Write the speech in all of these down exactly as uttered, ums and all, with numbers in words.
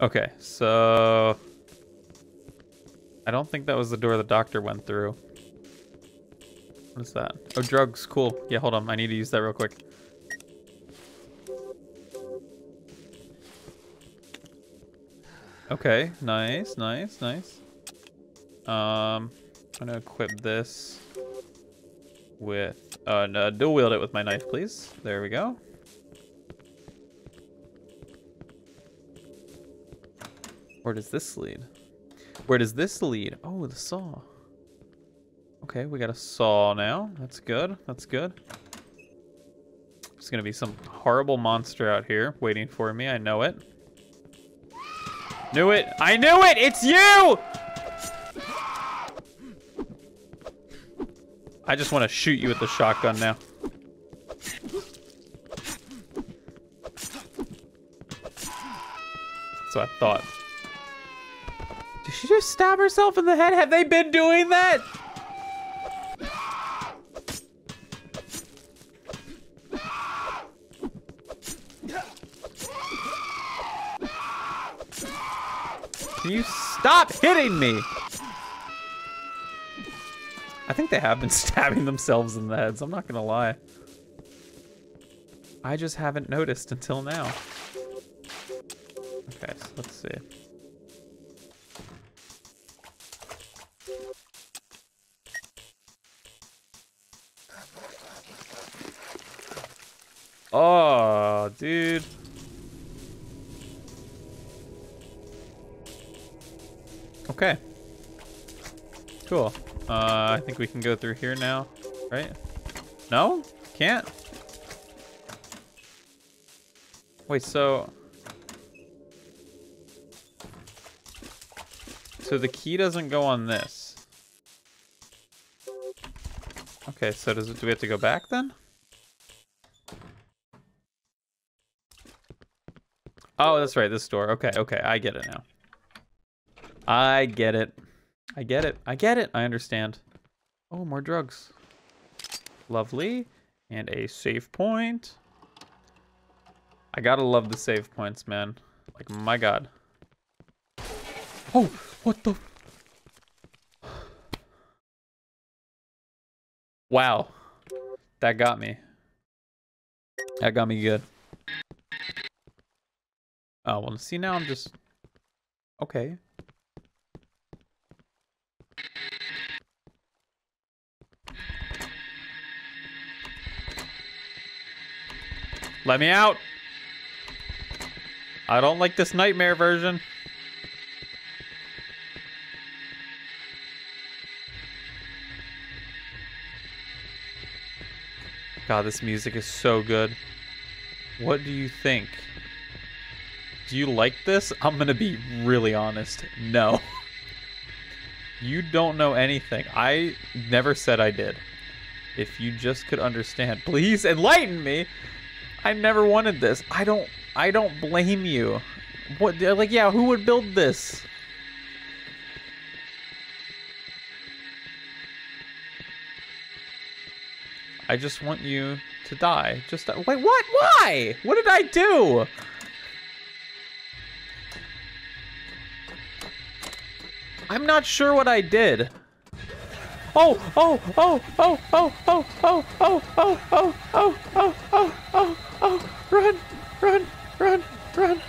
Okay, so... I don't think that was the door the doctor went through. What is that? Oh, drugs. Cool. Yeah, hold on. I need to use that real quick. Okay, nice, nice, nice. Um, I'm gonna equip this with... Uh, no, dual wield it with my knife, please. There we go. Where does this lead? Where does this lead? Oh, the saw. Okay, we got a saw now. That's good. That's good. There's gonna be some horrible monster out here waiting for me. I know it. Knew it. I knew it. It's you. I just want to shoot you with the shotgun now. That's what I thought. Did she just stab herself in the head? Have they been doing that? Can you stop hitting me? I think they have been stabbing themselves in the heads. I'm not gonna lie. I just haven't noticed until now. Okay, so let's see. Oh, dude. Okay. Cool. Uh, I think we can go through here now, right? No? Can't? Wait, so... So the key doesn't go on this. Okay, so does it, do we have to go back then? Oh, that's right, this door. Okay, okay, I get it now. I get it. I get it. I get it. I understand. Oh, more drugs. Lovely. And a save point. I gotta love the save points, man. Like, my God. Oh, what the? Wow. That got me. That got me good. Oh, well, see, now I'm just... Okay. Let me out. I don't like this nightmare version. God, this music is so good. What do you think? Do you like this? I'm gonna be really honest. No. You don't know anything. I never said I did. If you just could understand, please enlighten me. I never wanted this. I don't I don't blame you. What, like, yeah, who would build this? I just want you to die. Just die. Wait, what? Why? What did I do? I'm not sure what I did. Oh, oh, oh, oh, oh, oh, oh, oh, oh, oh, oh, oh, oh, oh, oh, run, run, run, run.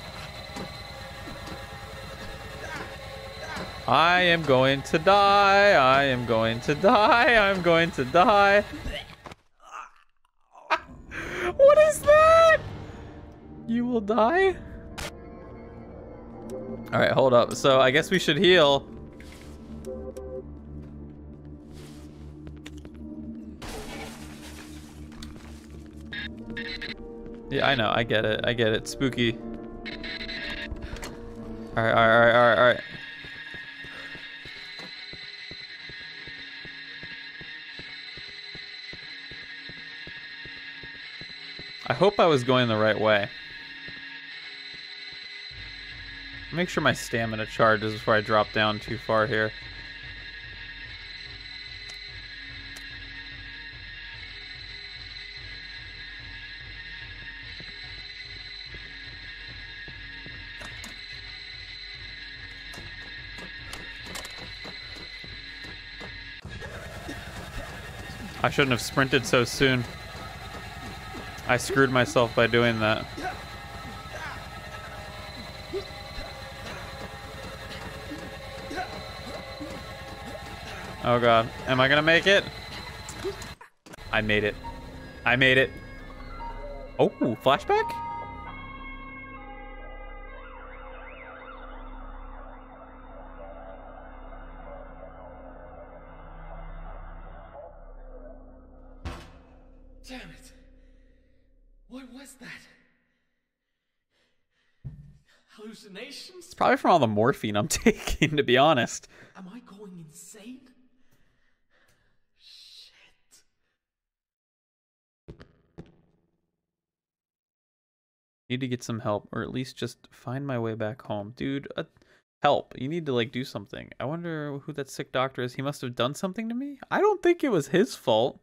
I am going to die. I am going to die. I'm going to die. What is that? You will die? All right, hold up. So I guess we should heal. Yeah, I know. I get it. I get it. Spooky. All right, all right, all right, all right. I hope I was going the right way. Make sure my stamina charges before I drop down too far here. I shouldn't have sprinted so soon. I screwed myself by doing that. Oh god. Am I gonna make it? I made it. I made it. Oh, flashback? Damn it. What was that? Hallucinations? It's probably from all the morphine I'm taking, to be honest. Am I going insane? Need to get some help, or at least just find my way back home. Dude, uh, help. You need to, like, do something. I wonder who that sick doctor is. He must have done something to me? I don't think it was his fault.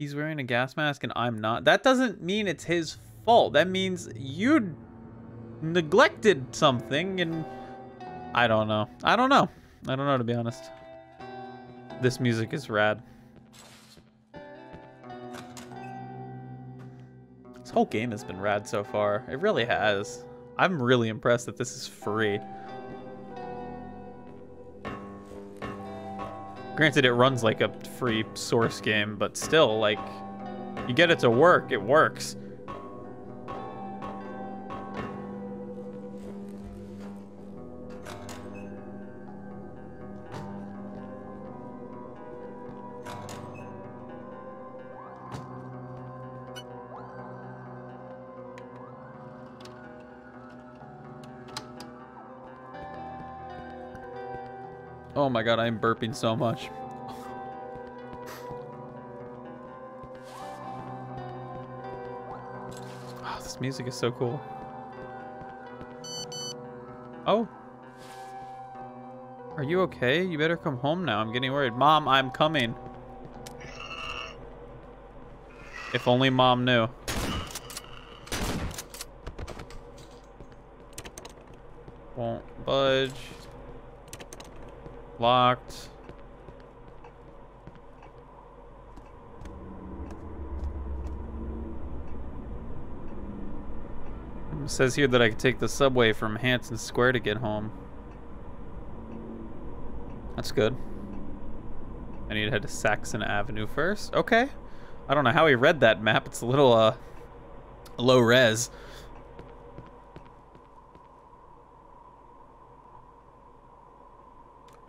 He's wearing a gas mask and I'm not. That doesn't mean it's his fault. That means you neglected something and... I don't know. I don't know. I don't know, to be honest. This music is rad. The whole game has been rad so far. It really has. I'm really impressed that this is free. Granted, it runs like a free source game, but still, like, you get it to work, it works. Oh my god, I'm burping so much. Oh, this music is so cool. Oh. Are you okay? You better come home now. I'm getting worried. Mom, I'm coming. If only Mom knew. Won't budge. Locked. It says here that I can take the subway from Hanson Square to get home. That's good. I need to head to Saxon Avenue first. Okay. I don't know how he read that map. It's a little uh low res.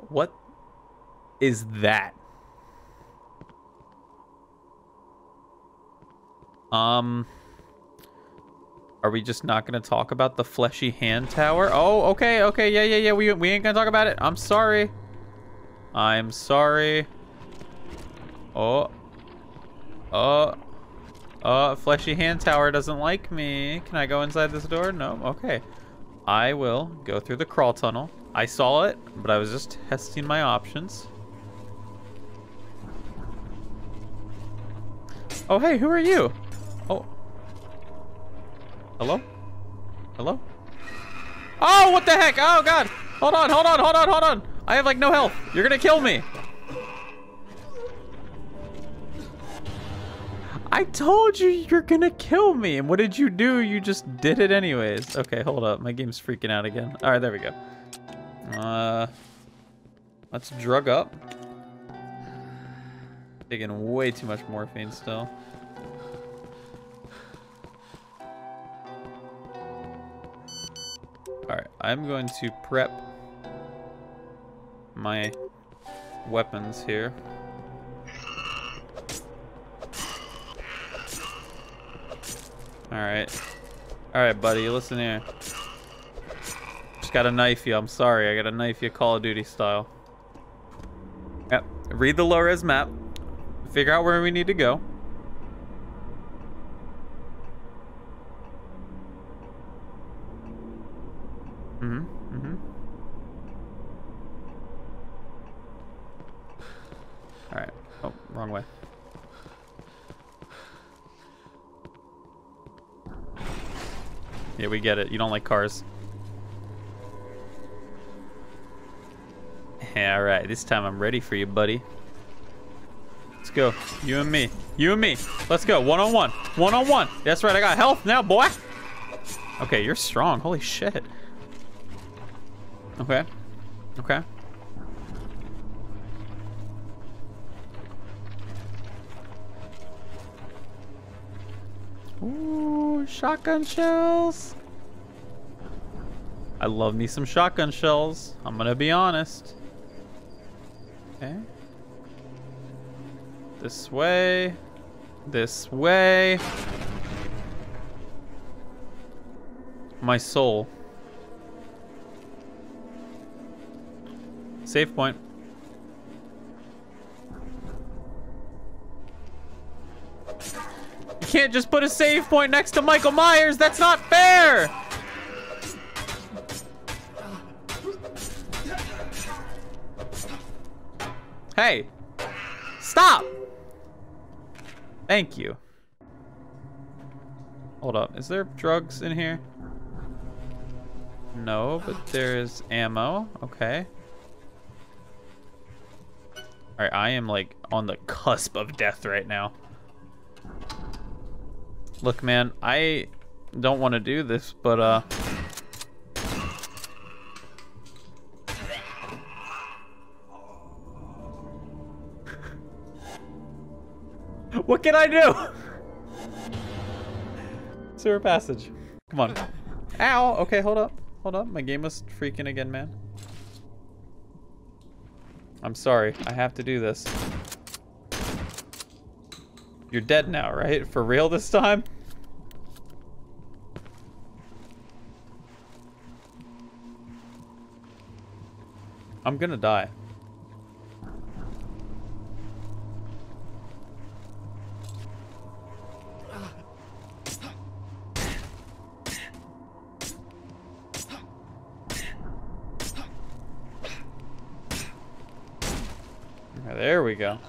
What is that? Um, are we just not gonna talk about the fleshy hand tower? Oh, okay, okay, yeah, yeah, yeah. We we ain't gonna talk about it. I'm sorry. I'm sorry. Oh, uh, uh, fleshy hand tower doesn't like me. Can I go inside this door? No. Okay, I will go through the crawl tunnel. I saw it, but I was just testing my options. Oh, hey, who are you? Oh. Hello? Hello? Oh, what the heck? Oh, God. Hold on, hold on, hold on, hold on. I have, like, no health. You're gonna kill me. I told you you're gonna kill me. And what did you do? You just did it anyways. Okay, hold up. My game's freaking out again. All right, there we go. Uh, let's drug up. Taking way too much morphine still. Alright, I'm going to prep my weapons here. Alright. Alright, buddy, listen here. Gotta knife you. I'm sorry. I gotta knife you Call of Duty style. Yep. Read the low-res map. Figure out where we need to go. Mm-hmm. Mm-hmm. Alright. Oh, wrong way. Yeah, we get it. You don't like cars. Yeah, all right. This time I'm ready for you, buddy. Let's go. You and me. You and me. Let's go. One on one. One on one. That's right. I got health now, boy. Okay, you're strong. Holy shit. Okay. Okay. Ooh, shotgun shells. I love me some shotgun shells. I'm gonna be honest. Okay. This way. This way. My soul. Save point. You can't just put a save point next to Michael Myers. That's not fair. Hey, stop. Thank you. Hold up. Is there drugs in here? No, but there is ammo. Okay. Alright, I am like on the cusp of death right now. Look, man, I don't want to do this, but uh... what can I do? Sewer passage. Come on. Ow! Okay, hold up. Hold up. My game was freaking again, man. I'm sorry. I have to do this. You're dead now, right? For real this time? I'm gonna die. There we go.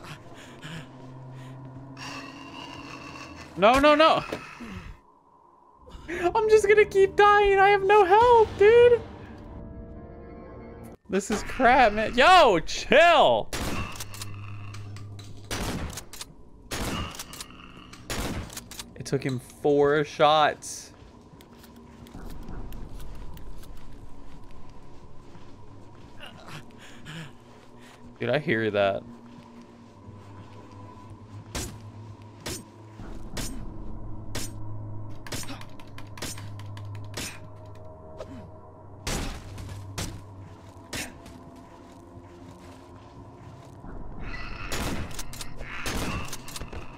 No, no, no. I'm just gonna keep dying. I have no help, dude. This is crap, man. Yo, chill. It took him four shots. Dude, I hear that.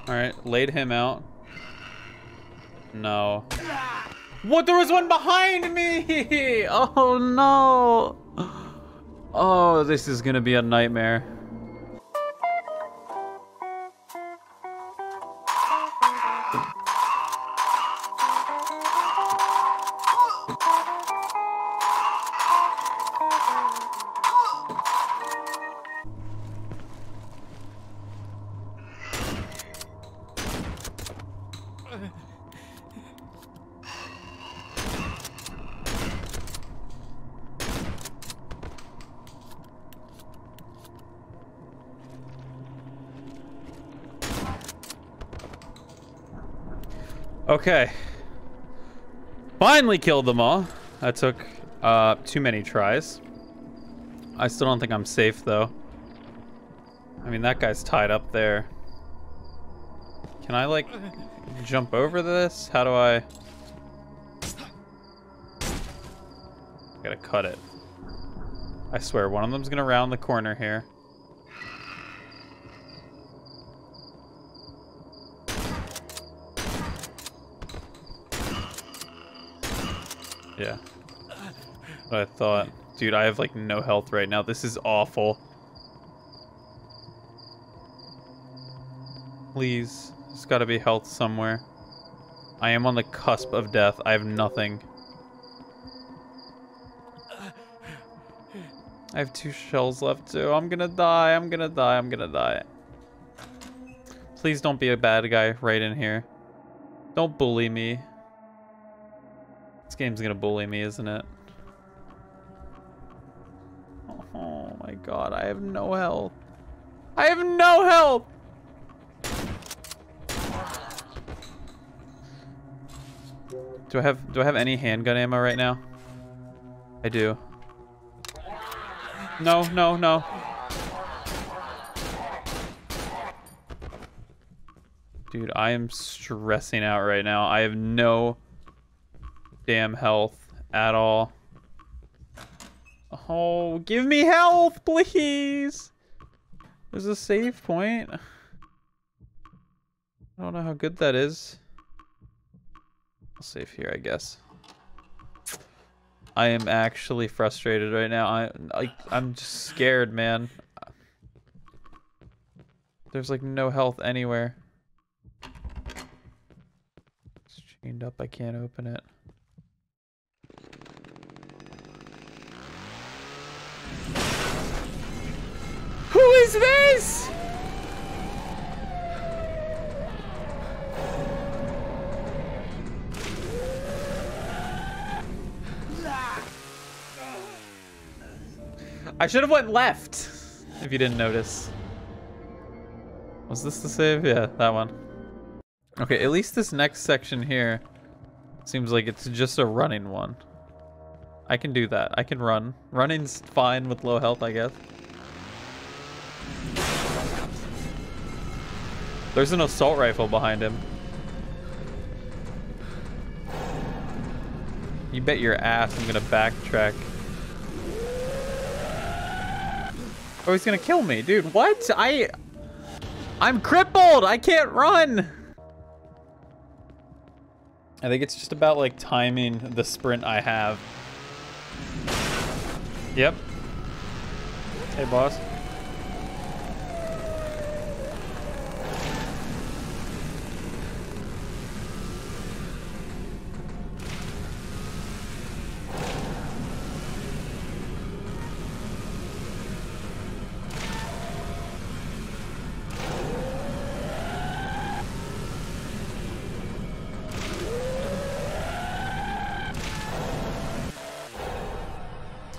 Alright, laid him out. No. What? There was one behind me! Oh no! Oh, this is gonna be a nightmare. Okay, finally killed them all. That took uh, too many tries. I still don't think I'm safe though. I mean, that guy's tied up there. Can I like jump over this? How do I? I gotta cut it. I swear one of them's gonna round the corner here. Yeah, I thought, dude, I have like no health right now. This is awful. Please, there's gotta be health somewhere. I am on the cusp of death. I have nothing. I have two shells left too. I'm gonna die, I'm gonna die, I'm gonna die. Please don't be a bad guy right in here. Don't bully me. This game's gonna bully me, isn't it? Oh my god, I have no health. I have no health! Do I have do I have any handgun ammo right now? I do. No, no, no. Dude, I am stressing out right now. I have no damn health at all. Oh, give me health, please. There's a save point. I don't know how good that is. I'll save here, I guess. I am actually frustrated right now. I, I I'm just scared, man. There's like no health anywhere. It's chained up. I can't open it. Who is this? I should have went left, if you didn't notice. Was this the save? Yeah, that one. Okay, at least this next section here seems like it's just a running one. I can do that. I can run. Running's fine with low health, I guess. There's an assault rifle behind him. You bet your ass I'm gonna backtrack. Oh, he's gonna kill me, dude. What? I... I'm crippled! I can't run! I think it's just about, like, timing the sprint I have. Yep. Hey, boss.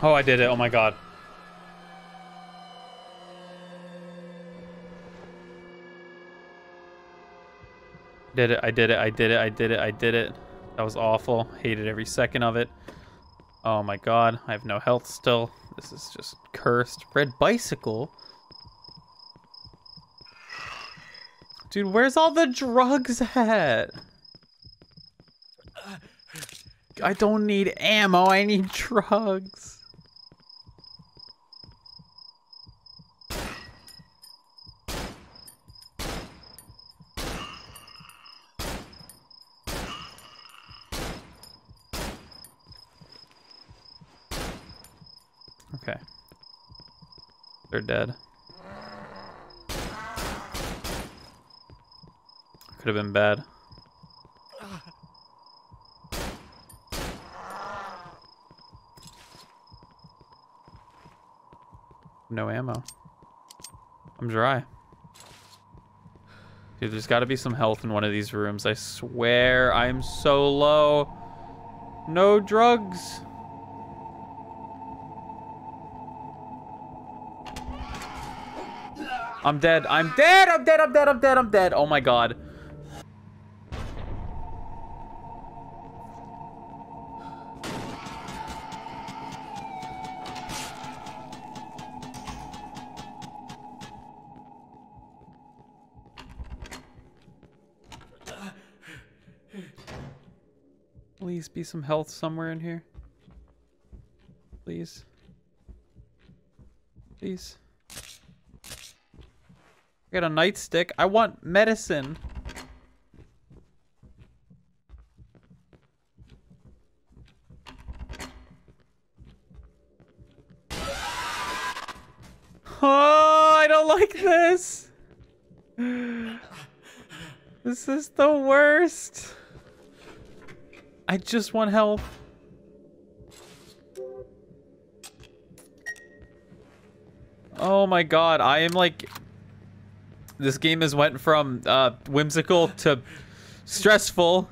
Oh, I did it. Oh, my God. Did it. I did it. I did it. I did it. I did it. That was awful. Hated every second of it. Oh, my God. I have no health still. This is just cursed. Red bicycle? Dude, where's all the drugs at? I don't need ammo. I need drugs. Okay. They're dead. Could have been bad. No ammo. I'm dry. Dude, there's got to be some health in one of these rooms. I swear I'm so low. No drugs. I'm dead. I'm dead. I'm dead. I'm dead. I'm dead. I'm dead. Oh my God. Please be some health somewhere in here. Please. Please. I got a nightstick. I want medicine. Oh, I don't like this. This is the worst. I just want health. Oh my God, I am like... This game has went from uh, whimsical to stressful.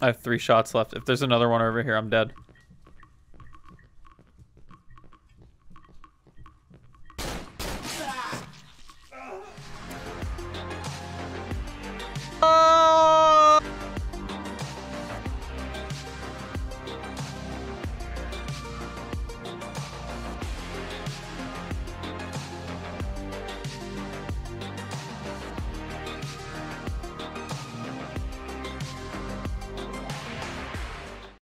I have three shots left. If there's another one over here, I'm dead.